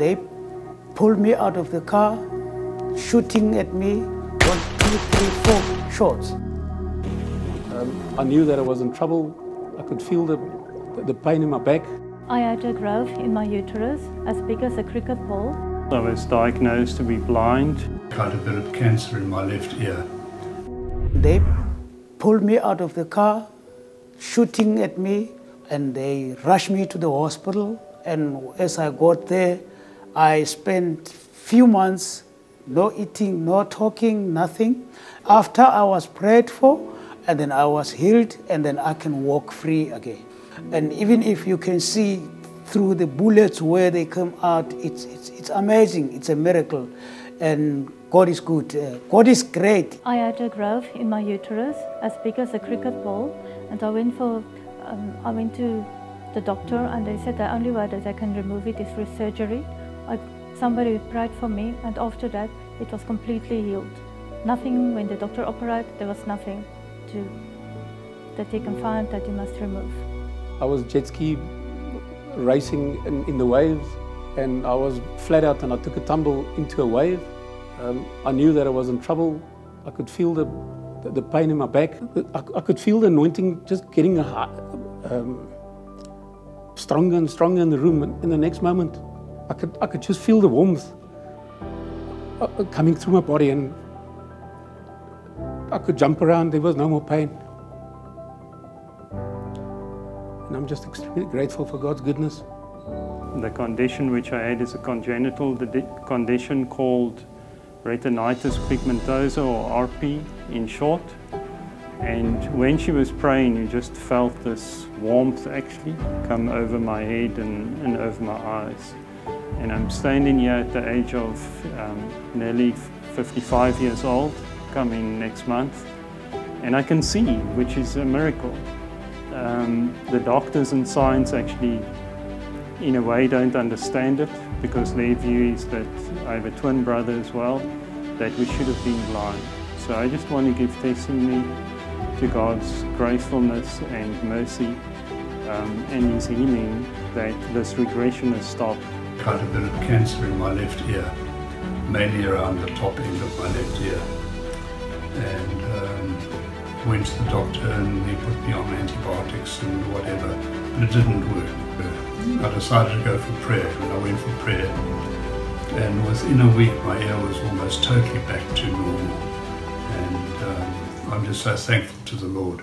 They pulled me out of the car, shooting at me, 1, 2, 3, 4 shots. I knew that I was in trouble. I could feel the pain in my back. I had a growth in my uterus as big as a cricket ball. I was diagnosed to be blind. I had a bit of cancer in my left ear. They pulled me out of the car, shooting at me, and they rushed me to the hospital. And as I got there, I spent few months no eating, no talking, nothing. After I was prayed for, and then I was healed, and then I can walk free again. And even if you can see through the bullets where they come out, it's amazing, it's a miracle. And God is good, God is great. I had a growth in my uterus as big as a cricket ball, and I went to the doctor, and they said the only way that I can remove it is through surgery. Somebody prayed for me, and after that it was completely healed. Nothing, when the doctor operated, there was nothing that he can find that he must remove. I was jet ski racing in the waves, and I was flat out and I took a tumble into a wave. I knew that I was in trouble. I could feel the pain in my back. I could feel the anointing just getting stronger and stronger in the room, and in the next moment I could just feel the warmth coming through my body, and I could jump around. There was no more pain. And I'm just extremely grateful for God's goodness. The condition which I had is a congenital condition called retinitis pigmentosa, or RP in short. And when she was praying, you just felt this warmth actually come over my head and over my eyes. And I'm standing here at the age of nearly 55 years old, coming next month, and I can see, which is a miracle. The doctors and science actually, in a way, don't understand it, because their view is that I have a twin brother as well, that we should have been blind. So I just want to give testimony to God's gratefulness and mercy and His healing, that this regression has stopped. I had a bit of cancer in my left ear, mainly around the top end of my left ear. And went to the doctor, and he put me on antibiotics and whatever, but it didn't work. I decided to go for prayer, and I went for prayer. And within a week, my ear was almost totally back to normal. And I'm just so thankful to the Lord.